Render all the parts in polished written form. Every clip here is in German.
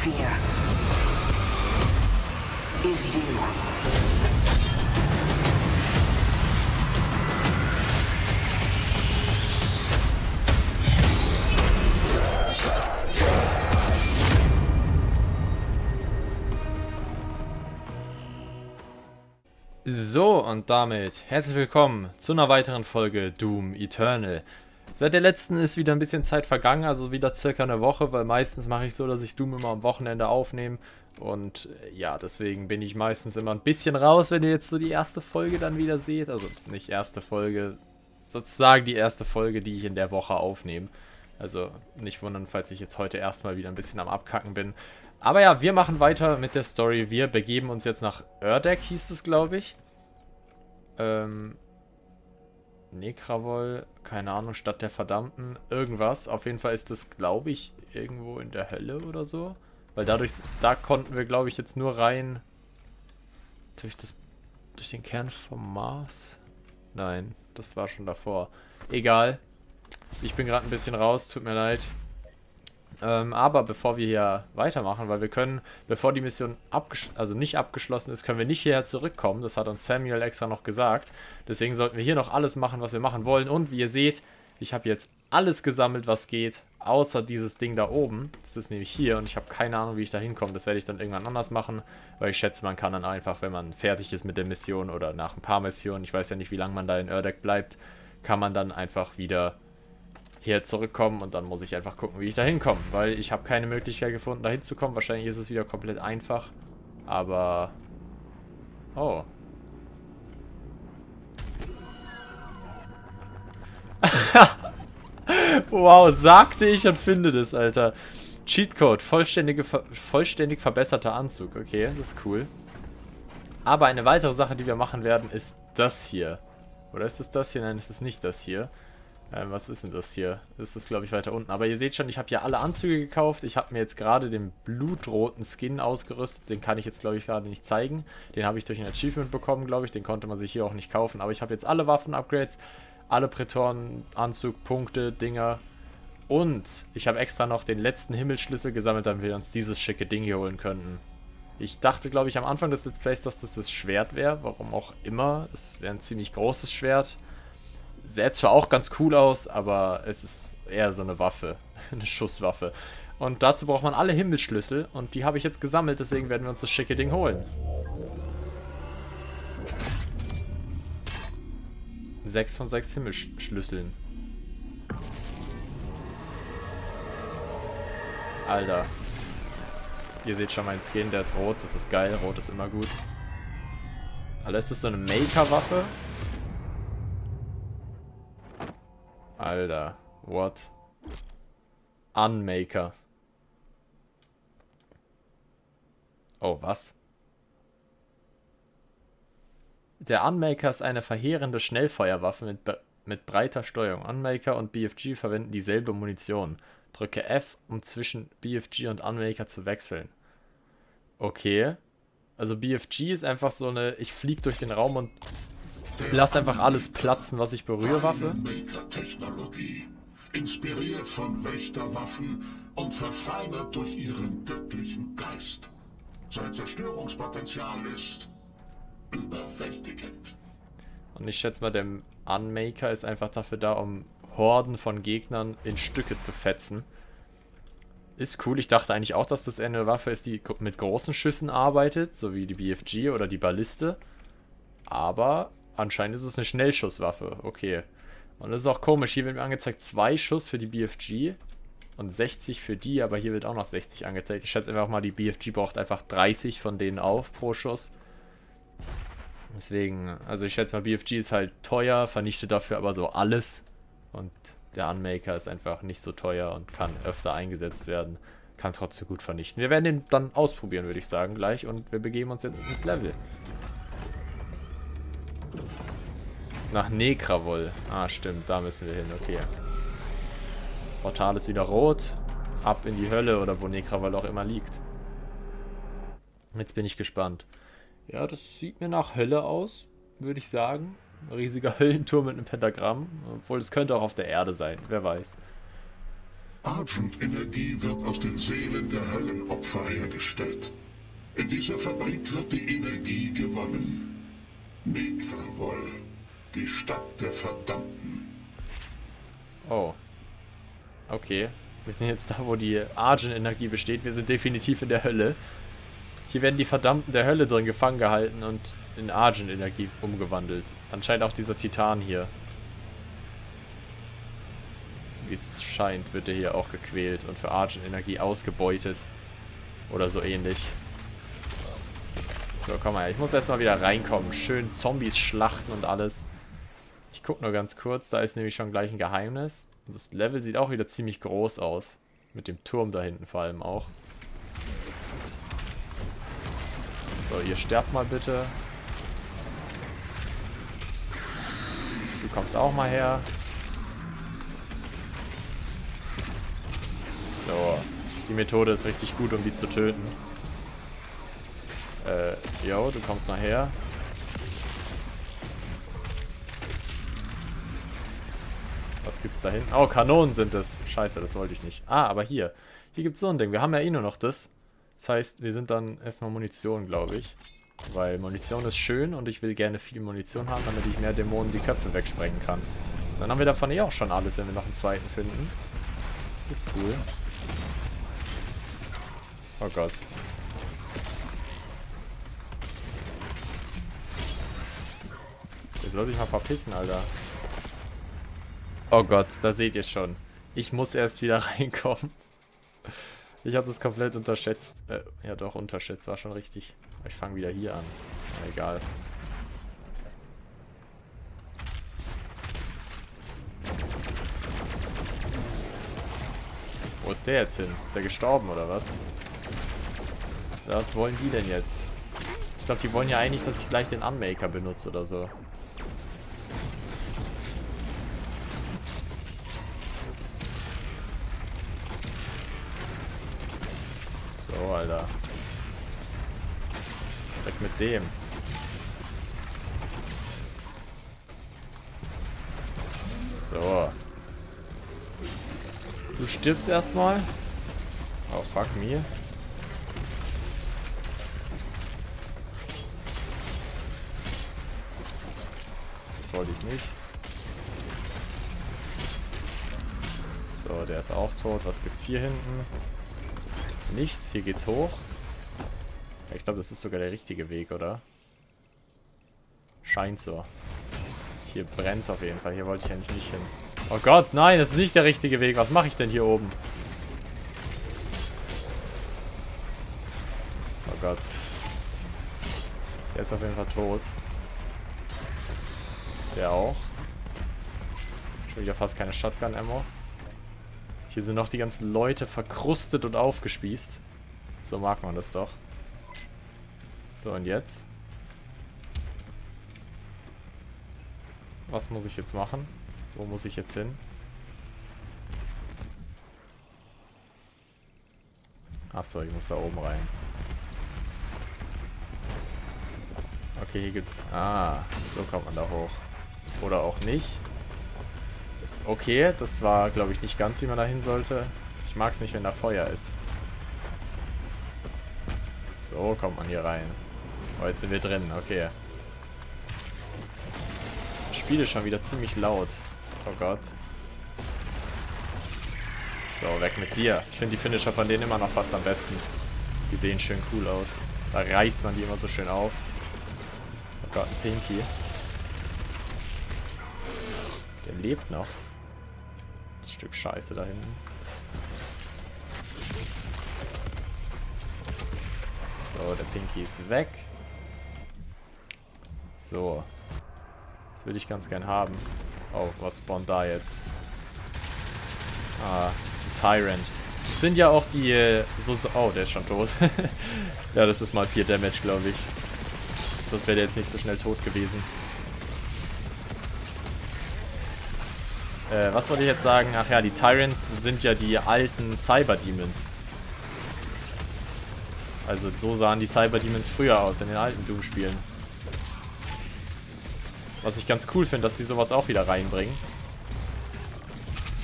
fear is you. So, und damit herzlich willkommen zu einer weiteren Folge Doom Eternal. Seit der letzten ist wieder ein bisschen Zeit vergangen, also wieder circa eine Woche, weil meistens mache ich so, dass ich Doom immer am Wochenende aufnehme. Und ja, deswegen bin ich meistens immer ein bisschen raus, wenn ihr jetzt so die erste Folge dann wieder seht. Also nicht erste Folge, sozusagen die erste Folge, die ich in der Woche aufnehme. Also nicht wundern, falls ich jetzt heute erstmal wieder ein bisschen am Abkacken bin. Aber ja, wir machen weiter mit der Story. Wir begeben uns jetzt nach Erdek, hieß es, glaube ich. Nekravol, keine Ahnung, Stadt der Verdammten, irgendwas. Auf jeden Fall ist das, glaube ich, irgendwo in der Hölle oder so. Weil dadurch, da konnten wir, glaube ich, jetzt nur rein durch den Kern vom Mars. Nein, das war schon davor. Egal. Ich bin gerade ein bisschen raus, tut mir leid. Aber bevor wir hier weitermachen, weil wir können, bevor die Mission nicht abgeschlossen ist, können wir nicht hierher zurückkommen. Das hat uns Samuel extra noch gesagt. Deswegen sollten wir hier noch alles machen, was wir machen wollen. Und wie ihr seht, ich habe jetzt alles gesammelt, was geht, außer dieses Ding da oben. Das ist nämlich hier und ich habe keine Ahnung, wie ich da hinkomme. Das werde ich dann irgendwann anders machen, weil ich schätze, man kann dann einfach, wenn man fertig ist mit der Mission oder nach ein paar Missionen, ich weiß ja nicht, wie lange man da in Erdek bleibt, kann man dann einfach wieder hier zurückkommen und dann muss ich einfach gucken, wie ich da hinkomme, weil ich habe keine Möglichkeit gefunden, da hinzukommen. Wahrscheinlich ist es wieder komplett einfach, aber... Oh. Wow, sagte ich und finde das, Alter. Cheatcode, vollständig verbesserter Anzug. Okay, das ist cool. Aber eine weitere Sache, die wir machen werden, ist das hier. Oder ist es das hier? Nein, es ist nicht das hier. Was ist denn das hier? Das ist, glaube ich, weiter unten. Aber ihr seht schon, ich habe hier alle Anzüge gekauft. Ich habe mir jetzt gerade den blutroten Skin ausgerüstet. Den kann ich jetzt, glaube ich, gerade nicht zeigen. Den habe ich durch ein Achievement bekommen, glaube ich. Den konnte man sich hier auch nicht kaufen. Aber ich habe jetzt alle Waffen-Upgrades, alle Prätoren, Anzug, Punkte, Dinger. Und ich habe extra noch den letzten Himmelsschlüssel gesammelt, damit wir uns dieses schicke Ding hier holen könnten. Ich dachte, glaube ich, am Anfang des Let's Plays, dass das das Schwert wäre. Warum auch immer. Es wäre ein ziemlich großes Schwert. Sieht zwar auch ganz cool aus, aber es ist eher so eine Waffe, eine Schusswaffe. Und dazu braucht man alle Himmelsschlüssel und die habe ich jetzt gesammelt, deswegen werden wir uns das schicke Ding holen. 6 von 6 Himmelsschlüsseln. Alter. Ihr seht schon meinen Skin, der ist rot, das ist geil, rot ist immer gut. Alter, ist das so eine Maker-Waffe? Alter, what? Unmaker. Oh, was? Der Unmaker ist eine verheerende Schnellfeuerwaffe mit breiter Steuerung. Unmaker und BFG verwenden dieselbe Munition. Drücke F, um zwischen BFG und Unmaker zu wechseln. Okay. Also BFG ist einfach so eine, ich fliege durch den Raum und... Lass einfach alles platzen, was ich berühre, Waffe. Maker-Technologie, inspiriert von Wächterwaffen und verfeinert durch ihren göttlichen Geist. Sein Zerstörungspotenzial ist überwältigend. Und ich schätze mal, der Unmaker ist einfach dafür da, um Horden von Gegnern in Stücke zu fetzen. Ist cool, ich dachte eigentlich auch, dass das eine Waffe ist, die mit großen Schüssen arbeitet, so wie die BFG oder die Balliste. Aber... Anscheinend ist es eine Schnellschusswaffe, okay. Und das ist auch komisch, hier wird mir angezeigt 2 Schuss für die BFG und 60 für die, aber hier wird auch noch 60 angezeigt. Ich schätze einfach mal, die BFG braucht einfach 30 von denen auf pro Schuss. Deswegen, also ich schätze mal, BFG ist halt teuer, vernichtet dafür aber so alles. Und der Unmaker ist einfach nicht so teuer und kann öfter eingesetzt werden, kann trotzdem gut vernichten. Wir werden den dann ausprobieren, würde ich sagen, gleich und wir begeben uns jetzt ins Level. Nach Nekravol. Ah, stimmt, da müssen wir hin, okay. Portal ist wieder rot. Ab in die Hölle oder wo Nekravol auch immer liegt. Jetzt bin ich gespannt. Ja, das sieht mir nach Hölle aus, würde ich sagen. Ein riesiger Höllenturm mit einem Pentagramm. Obwohl, es könnte auch auf der Erde sein, wer weiß. Argent-Energie wird aus den Seelen der Höllenopfer hergestellt. In dieser Fabrik wird die Energie gewonnen. Nekravol, die Stadt der Verdammten. Oh. Okay. Wir sind jetzt da, wo die Argent-Energie besteht. Wir sind definitiv in der Hölle. Hier werden die Verdammten der Hölle drin gefangen gehalten und in Argent-Energie umgewandelt. Anscheinend auch dieser Titan hier. Wie es scheint, wird er hier auch gequält und für Argent-Energie ausgebeutet. Oder so ähnlich. So, komm mal, ich muss erstmal wieder reinkommen. Schön Zombies schlachten und alles. Ich guck nur ganz kurz, da ist nämlich schon gleich ein Geheimnis. Und das Level sieht auch wieder ziemlich groß aus. Mit dem Turm da hinten vor allem auch. So, ihr sterbt mal bitte. Du kommst auch mal her. So, die Methode ist richtig gut, um die zu töten. Jo, du kommst mal her. Was gibt's da hinten? Oh, Kanonen sind es. Scheiße, das wollte ich nicht. Ah, aber hier. Hier gibt's so ein Ding. Wir haben ja eh nur noch das. Das heißt, wir sind dann erstmal Munition, glaube ich. Weil Munition ist schön und ich will gerne viel Munition haben, damit ich mehr Dämonen die Köpfe wegsprengen kann. Dann haben wir davon eh auch schon alles, wenn wir noch einen zweiten finden. Ist cool. Oh Gott. Jetzt soll ich mal verpissen, Alter. Oh Gott, da seht ihr schon. Ich muss erst wieder reinkommen. Ich habe das komplett unterschätzt. Ja doch, unterschätzt war schon richtig. Ich fange wieder hier an. Na, egal. Wo ist der jetzt hin? Ist der gestorben oder was? Was wollen die denn jetzt? Ich glaube, die wollen ja eigentlich, dass ich gleich den Unmaker benutze oder so. So, Alter. Weg mit dem. So. Du stirbst erstmal. Oh, fuck me. Das wollte ich nicht. So, der ist auch tot. Was gibt's hier hinten? Nichts, hier geht's hoch. Ja, ich glaube, das ist sogar der richtige Weg, oder? Scheint so. Hier brennt's auf jeden Fall. Hier wollte ich eigentlich nicht hin. Oh Gott, nein, das ist nicht der richtige Weg. Was mache ich denn hier oben? Oh Gott. Der ist auf jeden Fall tot. Der auch. Schon wieder fast keine Shotgun-Ammo. Hier sind noch die ganzen Leute verkrustet und aufgespießt. So mag man das doch. So, und jetzt? Was muss ich jetzt machen? Wo muss ich jetzt hin? Achso, ich muss da oben rein. Okay, hier gibt's... Ah, so kommt man da hoch. Oder auch nicht. Okay, das war, glaube ich, nicht ganz, wie man da hin sollte. Ich mag es nicht, wenn da Feuer ist. So kommt man hier rein. Oh, jetzt sind wir drin, okay. Das Spiel ist schon wieder ziemlich laut. Oh Gott. So, weg mit dir. Ich finde die Finisher von denen immer noch fast am besten. Die sehen schön cool aus. Da reißt man die immer so schön auf. Oh Gott, ein Pinky. Der lebt noch. Das Stück Scheiße da hinten. So, der Pinky ist weg. So. Das würde ich ganz gern haben. Oh, was spawnt da jetzt? Ah, ein Tyrant. Das sind ja auch die... oh, der ist schon tot. Ja, das ist mal 4 Damage, glaube ich. Das wäre jetzt nicht so schnell tot gewesen. Was wollte ich jetzt sagen? Ach ja, die Tyrants sind ja die alten Cyber Demons. Also so sahen die Cyber Demons früher aus in den alten Doom-Spielen. Was ich ganz cool finde, dass die sowas auch wieder reinbringen.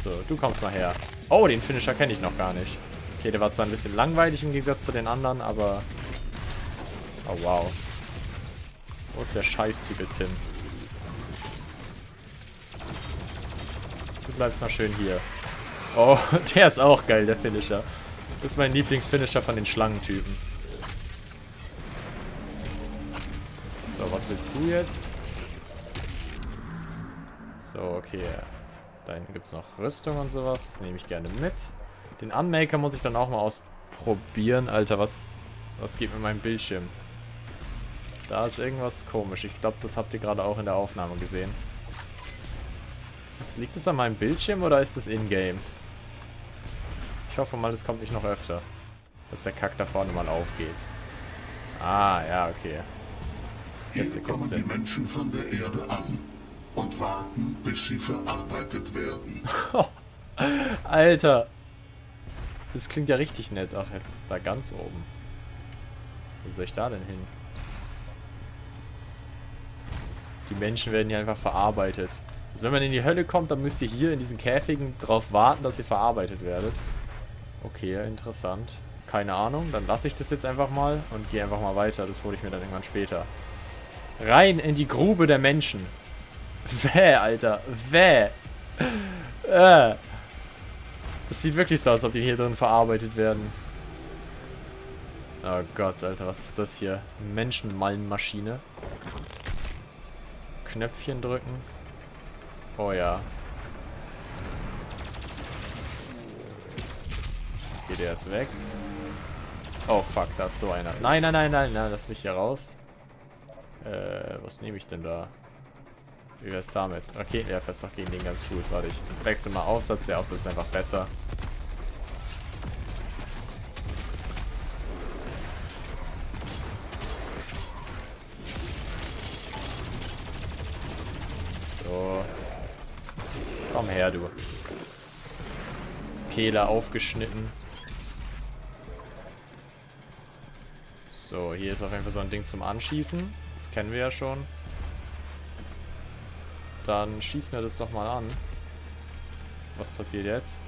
So, du kommst mal her. Oh, den Finisher kenne ich noch gar nicht. Okay, der war zwar ein bisschen langweilig im Gegensatz zu den anderen, aber... Oh, wow. Wo ist der Scheiß-Typ jetzt hin? Du bleibst mal schön hier. Oh, der ist auch geil, der Finisher. Das ist mein Lieblingsfinisher von den Schlangentypen. So, was willst du jetzt? So, okay. Da hinten gibt es noch Rüstung und sowas. Das nehme ich gerne mit. Den Unmaker muss ich dann auch mal ausprobieren. Alter, was geht mit meinem Bildschirm? Da ist irgendwas komisch. Ich glaube, das habt ihr gerade auch in der Aufnahme gesehen. Liegt das an meinem Bildschirm oder ist das in-game? Ich hoffe mal, das kommt nicht noch öfter. Dass der Kack da vorne mal aufgeht. Ah, ja, okay. Jetzt kommen die Menschen von der Erde an und warten, bis sie verarbeitet werden. Alter. Das klingt ja richtig nett. Ach, jetzt da ganz oben. Wo soll ich da denn hin? Die Menschen werden hier einfach verarbeitet. Also wenn man in die Hölle kommt, dann müsst ihr hier in diesen Käfigen drauf warten, dass ihr verarbeitet werdet. Okay, interessant. Keine Ahnung, dann lasse ich das jetzt einfach mal und gehe einfach mal weiter. Das hole ich mir dann irgendwann später. Rein in die Grube der Menschen. Wäh, Alter. Wäh. Das sieht wirklich so aus, als ob die hier drin verarbeitet werden. Oh Gott, Alter, was ist das hier? Menschenmallenmaschine. Knöpfchen drücken. Oh ja. Okay, der ist weg. Oh fuck, da ist so einer. Nein, nein, nein, nein, nein, lass mich hier raus. Was nehme ich denn da? Wie wär's damit? Okay, der fährt doch gegen den ganz gut. Warte, ich wechsle mal Aufsatz. Der Aufsatz ist einfach besser. So. Komm her, du. Kehler aufgeschnitten. So, hier ist auf jeden Fall so ein Ding zum Anschießen. Das kennen wir ja schon. Dann schießen wir das doch mal an. Was passiert jetzt?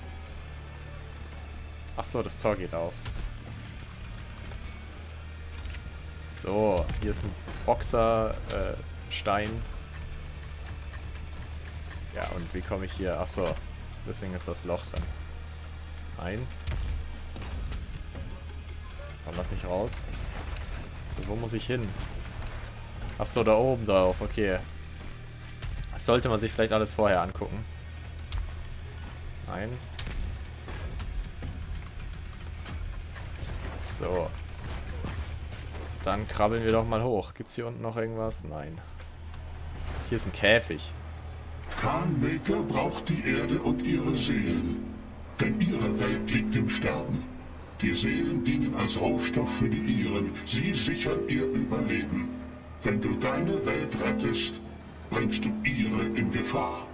Achso, das Tor geht auf. So, hier ist ein Boxerstein. Ja, und wie komme ich hier? Achso, deswegen ist das Loch drin. Ein. Komm, lass mich raus. So, wo muss ich hin? Achso, da oben drauf, okay. Das sollte man sich vielleicht alles vorher angucken. Nein. So. Dann krabbeln wir doch mal hoch. Gibt's hier unten noch irgendwas? Nein. Hier ist ein Käfig. Khan Maykr braucht die Erde und ihre Seelen. Denn ihre Welt liegt im Sterben. Die Seelen dienen als Rohstoff für die ihren. Sie sichern ihr Überleben. Wenn du deine Welt rettest, bringst du ihre in Gefahr.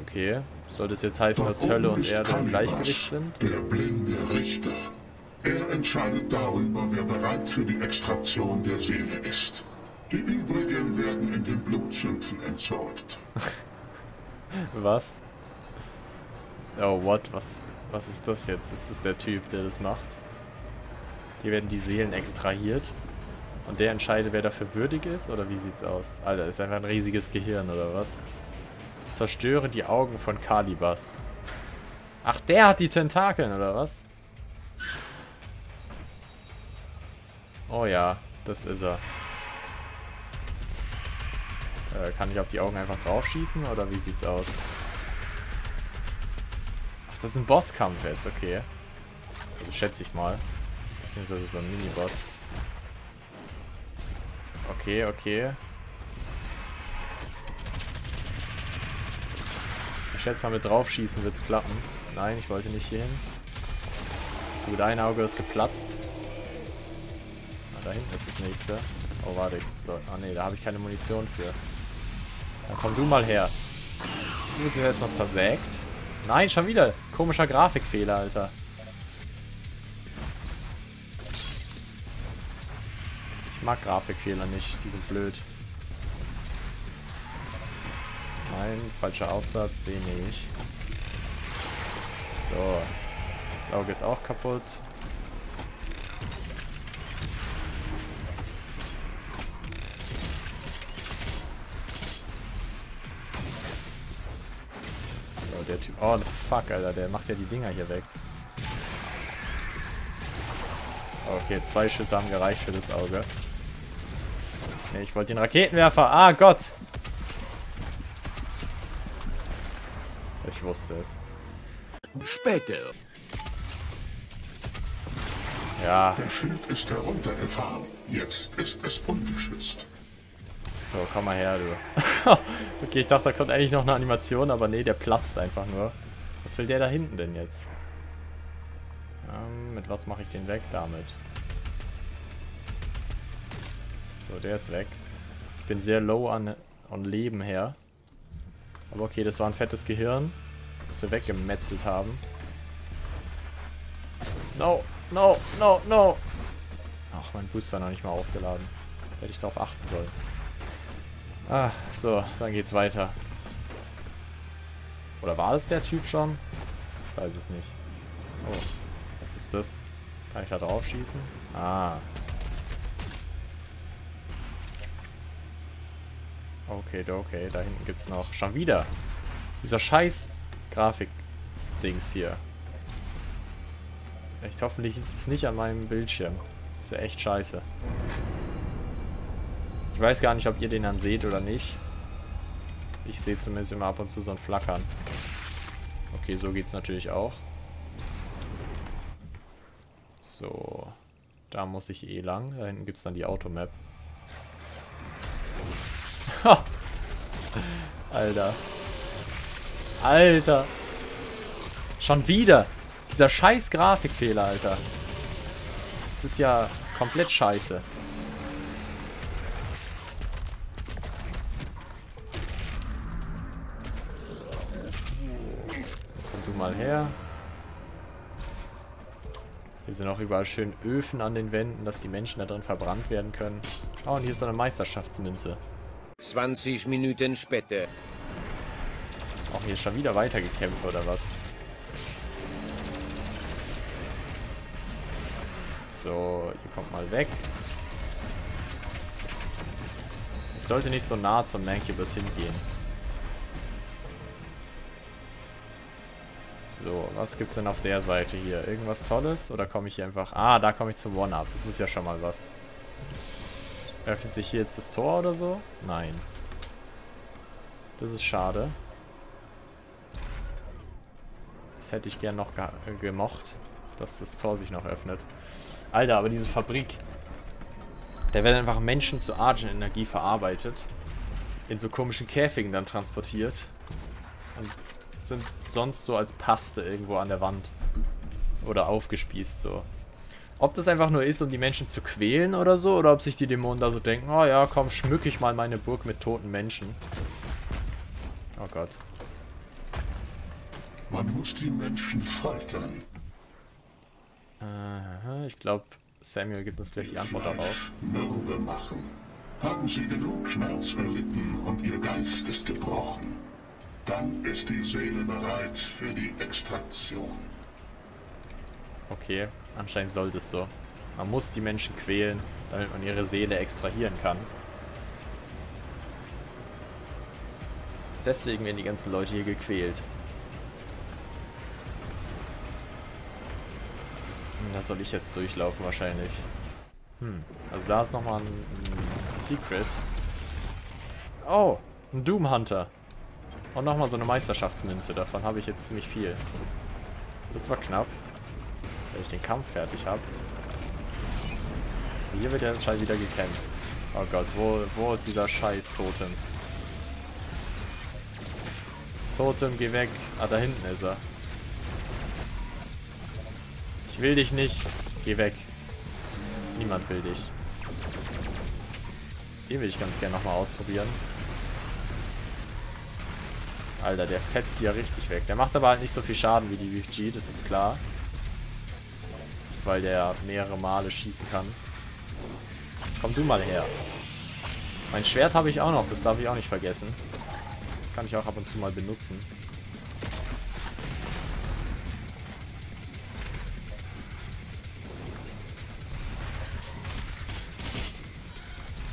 Okay, soll das jetzt heißen, dass Hölle und Erde im Gleichgewicht sind? Der blinde Richter. Er entscheidet darüber, wer bereit für die Extraktion der Seele ist. Die übrigen werden in den Blutzümpfen entsorgt. Was? Oh, what? Was ist das jetzt? Ist das der Typ, der das macht? Hier werden die Seelen extrahiert. Und der entscheidet, wer dafür würdig ist? Oder wie sieht's aus? Alter, ist einfach ein riesiges Gehirn, oder was? Zerstöre die Augen von Calibas. Ach, der hat die Tentakeln, oder was? Oh ja, das ist er. Kann ich auf die Augen einfach drauf schießen? Oder wie sieht's aus? Ach, das ist ein Bosskampf jetzt, okay. Also schätze ich mal. Beziehungsweise so ein Mini-Boss. Okay, okay. Ich schätze mal, mit draufschießen wird's klappen. Nein, ich wollte nicht hier hin. Gut, ein Auge ist geplatzt. Ah, da hinten ist das nächste. Oh, warte, ah ne, da habe ich keine Munition für. Dann komm du mal her. Du bist jetzt mal zersägt. Nein, schon wieder. Komischer Grafikfehler, Alter. Ich mag Grafikfehler nicht, die sind blöd. Nein, falscher Aufsatz, den nehme ich. So. Das Auge ist auch kaputt. So, der Typ. Oh fuck, Alter, der macht ja die Dinger hier weg. Okay, 2 Schüsse haben gereicht für das Auge. Okay, ich wollte den Raketenwerfer. Ah Gott! Ich wusste es. Später. Ja. Der Schild ist heruntergefahren. Jetzt ist es ungeschützt. So, komm mal her, du. Okay, ich dachte, da kommt eigentlich noch eine Animation, aber nee, der platzt einfach nur. Was will der da hinten denn jetzt? Mit was mache ich den weg? Damit. So, der ist weg. Ich bin sehr low an Leben her. Aber okay, das war ein fettes Gehirn, das wir weggemetzelt haben. No, no, no, no! Ach, mein Booster noch nicht mal aufgeladen. Hätte ich darauf achten sollen. Ah, so, dann geht's weiter. Oder war das der Typ schon? Ich weiß es nicht. Oh, was ist das? Kann ich da drauf schießen? Ah. Okay, okay, da hinten gibt's noch. Schon wieder! Dieser scheiß Grafik-Dings hier. Echt, hoffentlich liegt es nicht an meinem Bildschirm. Ist ja echt scheiße. Ich weiß gar nicht, ob ihr den dann seht oder nicht. Ich sehe zumindest immer ab und zu so ein Flackern. Okay, so geht's natürlich auch. So. Da muss ich eh lang. Da hinten gibt's dann die Automap. Alter. Alter. Schon wieder. Dieser scheiß Grafikfehler, Alter. Das ist ja komplett scheiße. Komm du mal her. Hier sind auch überall schön Öfen an den Wänden, dass die Menschen da drin verbrannt werden können. Oh, und hier ist so eine Meisterschaftsmünze. 20 Minuten später. Auch hier schon wieder weitergekämpft oder was? So, hier kommt mal weg. Ich sollte nicht so nah zum Mancubus hingehen. So, was gibt's denn auf der Seite hier? Irgendwas Tolles? Oder komme ich hier einfach... Ah, da komme ich zum One-Up. Das ist ja schon mal was. Öffnet sich hier jetzt das Tor oder so? Nein. Das ist schade. Das hätte ich gern noch gemocht, dass das Tor sich noch öffnet. Alter, aber diese Fabrik. Da werden einfach Menschen zu Argen-Energie verarbeitet. In so komischen Käfigen dann transportiert. Und sind sonst so als Paste irgendwo an der Wand. Oder aufgespießt so. Ob das einfach nur ist, um die Menschen zu quälen oder so, oder ob sich die Dämonen da so denken, oh ja, komm, schmücke ich mal meine Burg mit toten Menschen. Oh Gott. Man muss die Menschen foltern. Ich glaube, Samuel gibt uns gleich die Antwort darauf. Mürbe machen. Haben sie genug Schmerz erlitten und ihr Geist ist gebrochen. Dann ist die Seele bereit für die Extraktion. Okay, anscheinend sollte es so. Man muss die Menschen quälen, damit man ihre Seele extrahieren kann. Deswegen werden die ganzen Leute hier gequält. Und da soll ich jetzt durchlaufen wahrscheinlich. Hm, also da ist nochmal ein Secret. Oh, ein Doom Hunter. Und nochmal so eine Meisterschaftsmünze. Davon habe ich jetzt ziemlich viel. Das war knapp. Wenn ich den Kampf fertig habe. Hier wird ja anscheinend wieder gekämpft. Oh Gott, wo ist dieser scheiß Totem? Totem, geh weg. Ah, da hinten ist er. Ich will dich nicht. Geh weg. Niemand will dich. Den will ich ganz gerne nochmal ausprobieren. Alter, der fetzt hier richtig weg. Der macht aber halt nicht so viel Schaden wie die BFG, das ist klar. Weil der mehrere Male schießen kann. Komm du mal her. Mein Schwert habe ich auch noch, das darf ich auch nicht vergessen. Das kann ich auch ab und zu mal benutzen.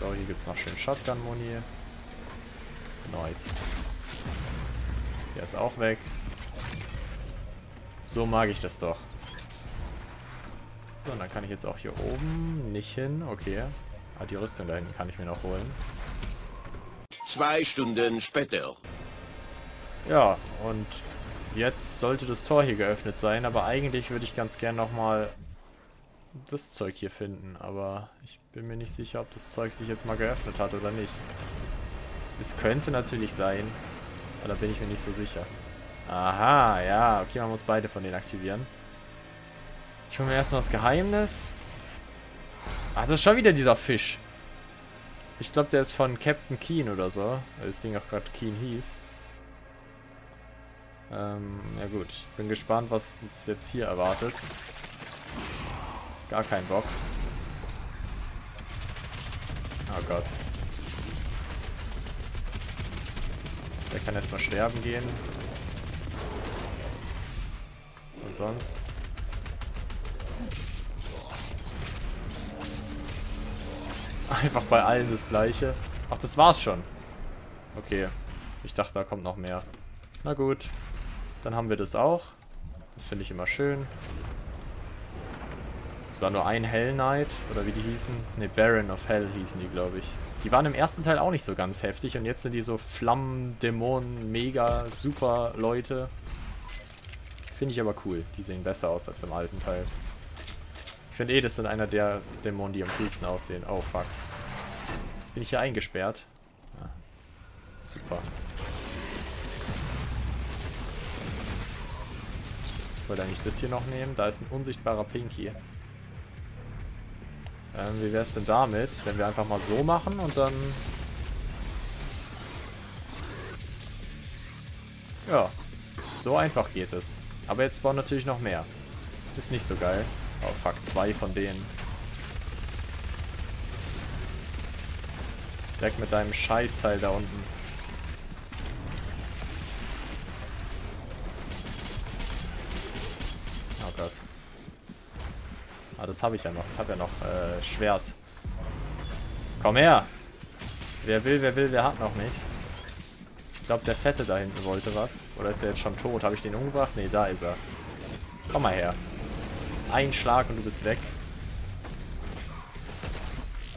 So, hier gibt es noch schön Shotgun-Muni. Nice. Der ist auch weg. So mag ich das doch. So, und dann kann ich jetzt auch hier oben nicht hin. Okay. Ah, die Rüstung da hinten kann ich mir noch holen. 2 Stunden später. Ja, und jetzt sollte das Tor hier geöffnet sein. Aber eigentlich würde ich ganz gern nochmal das Zeug hier finden. Aber ich bin mir nicht sicher, ob das Zeug sich jetzt mal geöffnet hat oder nicht. Es könnte natürlich sein. Aber da bin ich mir nicht so sicher. Aha, ja. Okay, man muss beide von denen aktivieren. Ich hole mir erstmal das Geheimnis. Ah, das ist schon wieder dieser Fisch. Ich glaube, der ist von Captain Keen oder so. Weil das Ding auch gerade Keen hieß. Ja gut. Ich bin gespannt, was uns jetzt hier erwartet. Gar kein Bock. Oh Gott. Der kann erstmal sterben gehen. Und sonst. Einfach bei allen das Gleiche. Ach, das war's schon. Okay. Ich dachte, da kommt noch mehr. Na gut. Dann haben wir das auch. Das finde ich immer schön. Es war nur ein Hell Knight. Oder wie die hießen. Ne, Baron of Hell hießen die, glaube ich. Die waren im ersten Teil auch nicht so ganz heftig. Und jetzt sind die so Flammen, Dämonen, mega, super Leute. Finde ich aber cool. Die sehen besser aus als im alten Teil. Ich finde eh, das sind einer der Dämonen, die am coolsten aussehen. Oh, fuck. Jetzt bin ich hier eingesperrt. Ja. Super. Ich wollte eigentlich das hier noch nehmen. Da ist ein unsichtbarer Pinky. Wie wäre es denn damit, wenn wir einfach mal so machen und dann... Ja. So einfach geht es. Aber jetzt spawnen natürlich noch mehr. Ist nicht so geil. Oh fuck, 2 von denen. Weg mit deinem Scheißteil da unten. Oh Gott. Ah, das habe ich ja noch. Ich habe ja noch Schwert. Komm her! Wer hat noch nicht. Ich glaube, der Fette da hinten wollte was. Oder ist der jetzt schon tot? Habe ich den umgebracht? Ne, da ist er. Komm mal her. Ein Schlag und du bist weg.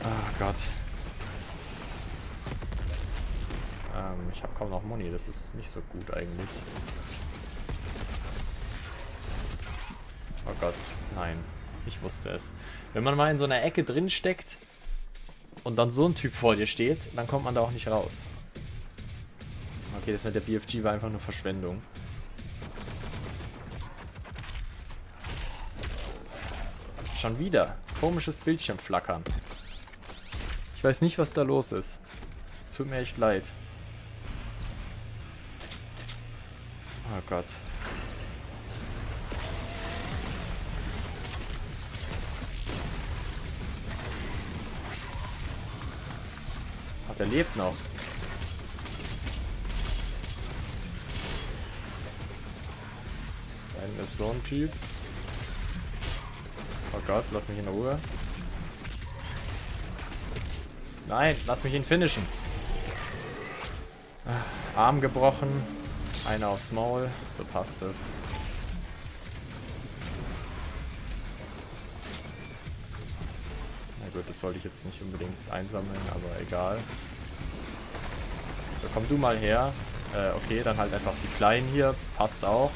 Oh Gott. Ich habe kaum noch Muni. Das ist nicht so gut eigentlich. Oh Gott, nein. Ich wusste es. Wenn man mal in so einer Ecke drin steckt und dann so ein Typ vor dir steht, dann kommt man da auch nicht raus. Okay, das mit der BFG war einfach nur Verschwendung. Schon wieder. Komisches Bildschirm flackern. Ich weiß nicht, was da los ist. Es tut mir echt leid. Oh Gott. Ach, der lebt noch. Da hinten ist so ein Typ. Oh Gott, lass mich in Ruhe. Nein, lass mich ihn finishen. Arm gebrochen. Einer aufs Maul. So passt es. Na gut, das wollte ich jetzt nicht unbedingt einsammeln, aber egal. So, komm du mal her. Okay, dann halt einfach die Kleinen hier. Passt auch.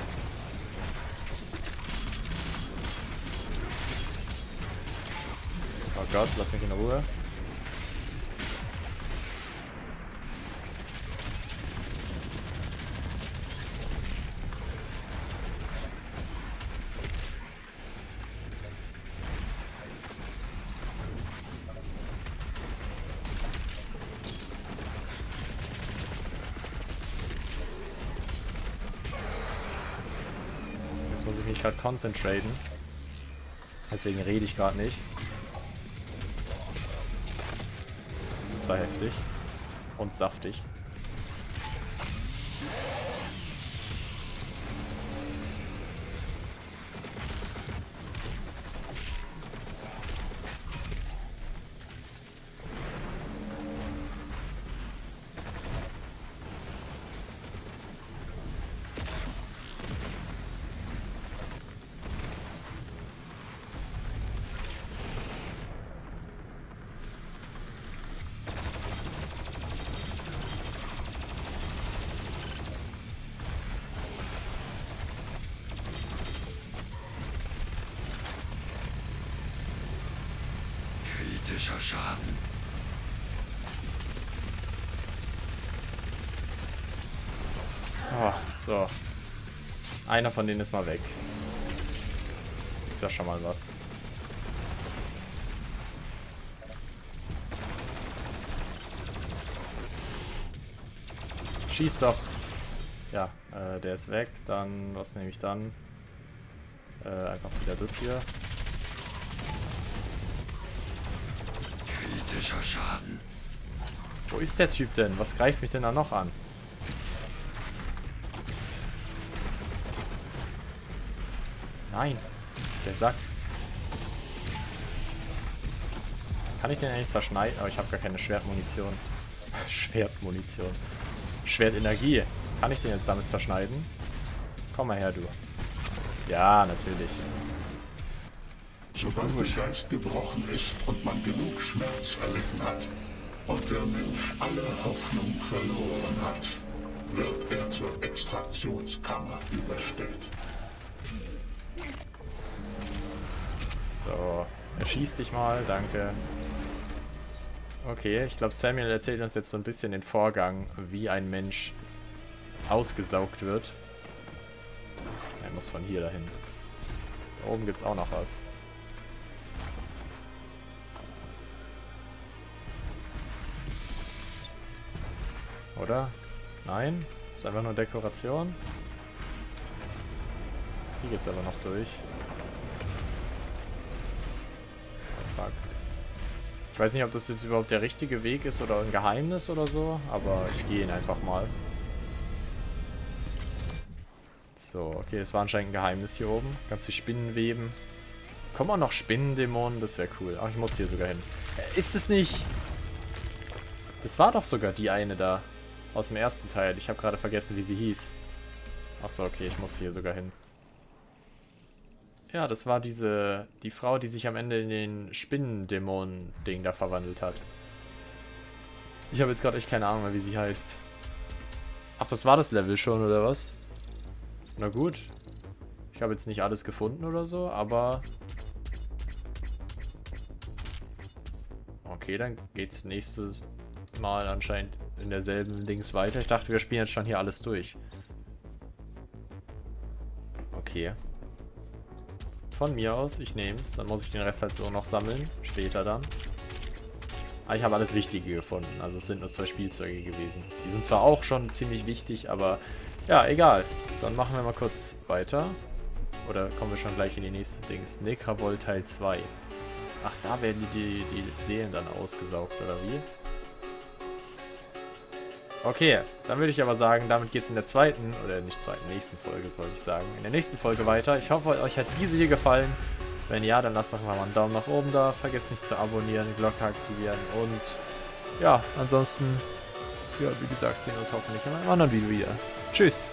Oh Gott, lass mich in Ruhe. Jetzt muss ich mich gerade konzentrieren. Deswegen rede ich gerade nicht. Heftig und saftig. kritischer Schaden. Oh, so. Einer von denen ist mal weg. Ist ja schon mal was. Schieß doch. Ja, der ist weg. Dann, was nehme ich dann? Einfach wieder das hier. Kritischer Schaden. Wo ist der Typ denn? Was greift mich denn da noch an? Nein, der Sack. Kann ich den eigentlich zerschneiden? Aber ich habe gar keine Schwertmunition. Schwertmunition. Schwertenergie. Kann ich den jetzt damit zerschneiden? Komm mal her, du. Ja, natürlich. Sobald der Geist gebrochen ist und man genug Schmerz erlitten hat und der Mensch alle Hoffnung verloren hat, wird er zur Extraktionskammer überstellt. So, erschieß dich mal, danke. Okay, ich glaube, Samuel erzählt uns jetzt so ein bisschen den Vorgang, wie ein Mensch ausgesaugt wird. Er muss von hier dahin. Da oben gibt es auch noch was. Oder? Nein? Ist einfach nur Dekoration. Hier geht's aber noch durch. Oh, fuck. Ich weiß nicht, ob das jetzt überhaupt der richtige Weg ist oder ein Geheimnis oder so, aber ich gehe ihn einfach mal. So, okay, das war anscheinend ein Geheimnis hier oben. Ganz die Spinnenweben. Kommen auch noch Spinnendämonen, das wäre cool. Ach, ich muss hier sogar hin. Ist es nicht? Das war doch sogar die eine da. Aus dem ersten Teil. Ich habe gerade vergessen, wie sie hieß. Ach so, okay, ich muss hier sogar hin. Ja, das war die Frau, die sich am Ende in den Spinnendämonen-Ding da verwandelt hat. Ich habe jetzt gerade echt keine Ahnung mehr, wie sie heißt. Ach, das war das Level schon, oder was? Na gut. Ich habe jetzt nicht alles gefunden oder so, aber... Okay, dann geht's nächstes Mal anscheinend in derselben Dings weiter. Ich dachte, wir spielen jetzt schon hier alles durch. Okay. Von mir aus, ich nehme es. Dann muss ich den Rest halt so noch sammeln. Später dann. Aber ich habe alles Wichtige gefunden. Also es sind nur 2 Spielzeuge gewesen. Die sind zwar auch schon ziemlich wichtig, aber... Ja, egal. Dann machen wir mal kurz weiter. Oder kommen wir schon gleich in die nächste Dings. Nekravol Teil 2. Ach, da werden die Seelen dann ausgesaugt, oder wie? Okay, dann würde ich aber sagen, damit geht es in der zweiten, oder nicht zweiten, nächsten Folge, wollte ich sagen. In der nächsten Folge weiter. Ich hoffe, euch hat diese hier gefallen. Wenn ja, dann lasst doch mal einen Daumen nach oben da. Vergesst nicht zu abonnieren, Glocke aktivieren und ja, ansonsten, ja, wie gesagt, sehen wir uns hoffentlich in einem anderen Video wieder. Tschüss!